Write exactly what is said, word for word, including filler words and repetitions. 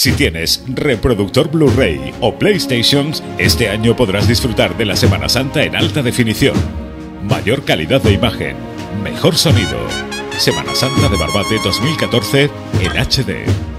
Si tienes reproductor Blu-ray o PlayStation, este año podrás disfrutar de la Semana Santa en alta definición. Mayor calidad de imagen, mejor sonido. Semana Santa de Barbate dos mil catorce en H D.